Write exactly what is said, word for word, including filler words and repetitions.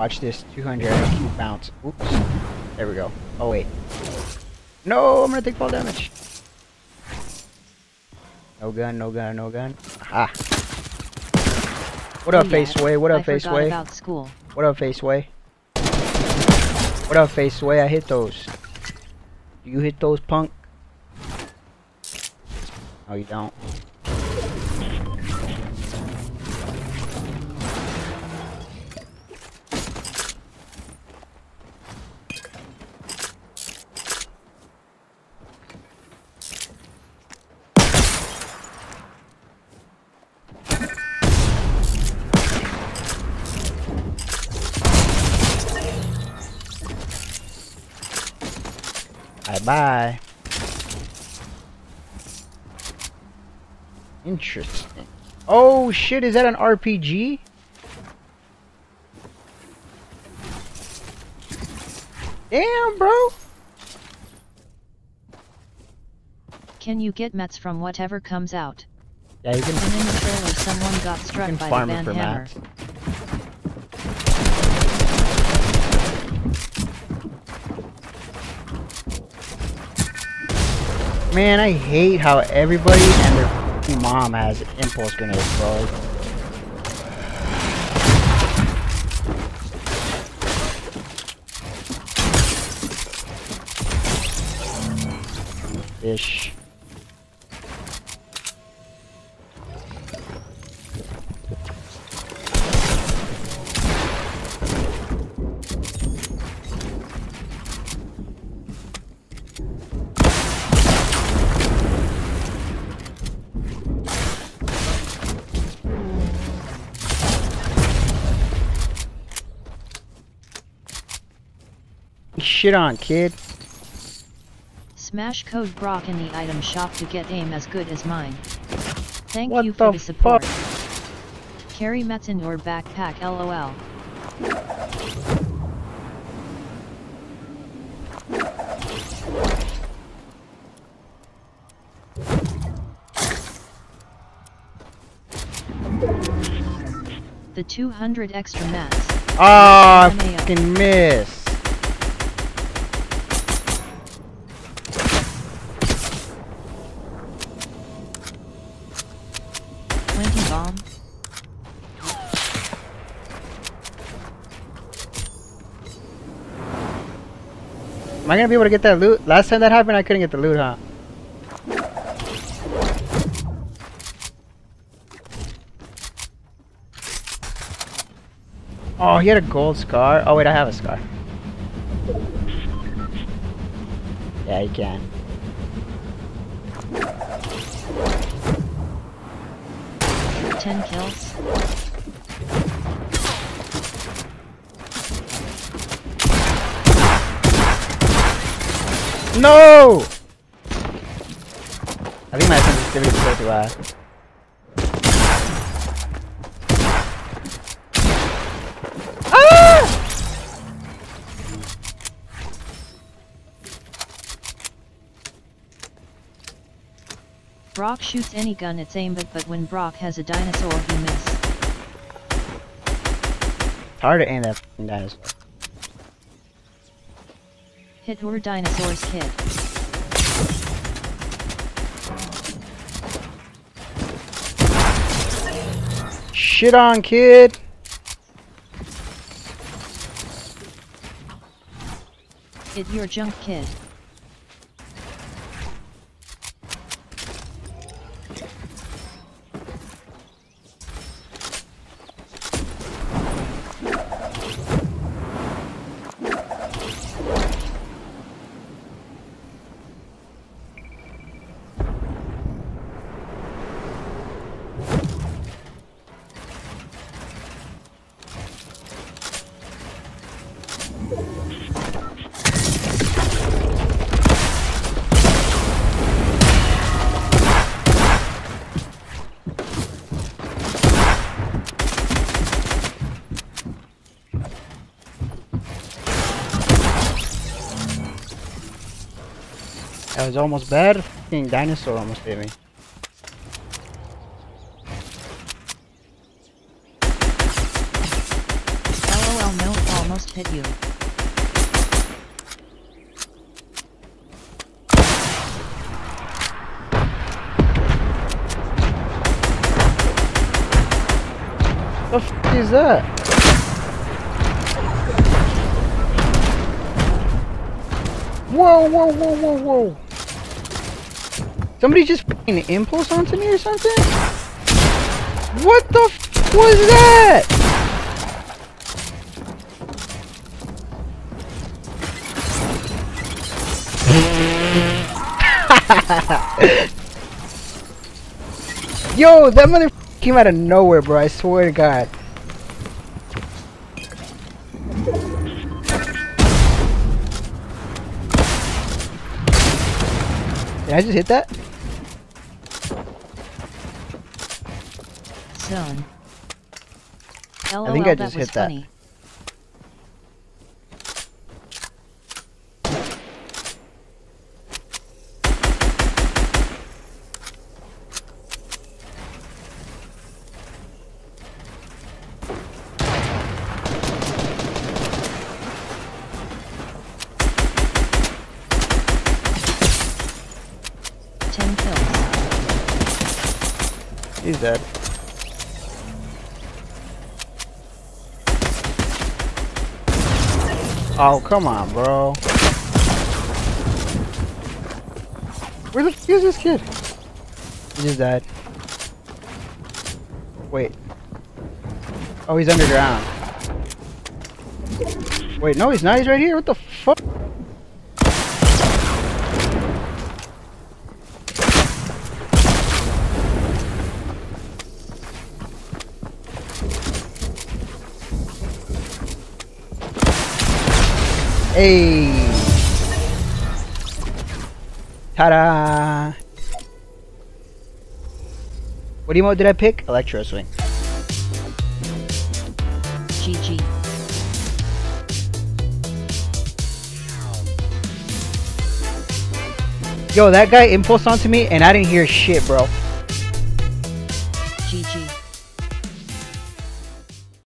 Watch this. two hundred. Bounce. Oops. There we go. Oh, wait. No, I'm gonna take fall damage. No gun, no gun, no gun. Aha. What up, yeah, Faceway? What up, I Faceway? About school. What up, Faceway? What up, Faceway? I hit those. Do you hit those, punk? No, you don't. Bye. Interesting. Oh shit, is that an R P G? Damn, bro. Can you get mats from whatever comes out? Yeah, you can. And in the trailer, someone got struck by the Van Hammer. Man, I hate how everybody and their mom has impulse grenades, bro. Ish. Shit on, kid. Smash code Brock in the item shop to get aim as good as mine. Thank what you for the, the support. Fuck? Carry mats in your backpack, lol. The two hundred extra mats. Ah, oh, I fucking missed. Am I gonna be able to get that loot? Last time that happened, I couldn't get the loot, huh? Oh, he had a gold scar. Oh wait, I have a scar. Yeah, you can. Ten kills. No! I think my sensitivity is way too high. Ah! Brock shoots any gun it's aimed at, but when Brock has a dinosaur, he misses. It's hard to aim that dinosaur. Hit or dinosaurs hit. Shit on, kid. Hit your junk, kid. That was almost bad. F***ing dinosaur almost hit me. Lol, no fall. almost hit you. What the f is that? Whoa, whoa, whoa, whoa, whoa. Somebody just putting an impulse onto me or something? What the f was that? Yo, that motherfucker came out of nowhere, bro. I swear to God. Did I just hit that? Zone. L O L, I think I just hit funny. that. ten kills. He's dead. Oh, come on, bro. Where the f is this kid? He just died. Wait. Oh, he's underground. Wait, no, he's not. He's right here. What the fuck? Hey! Ta-da! What emote did I pick? Electro Swing. G G. Yo, that guy impulsed onto me and I didn't hear shit, bro. G G.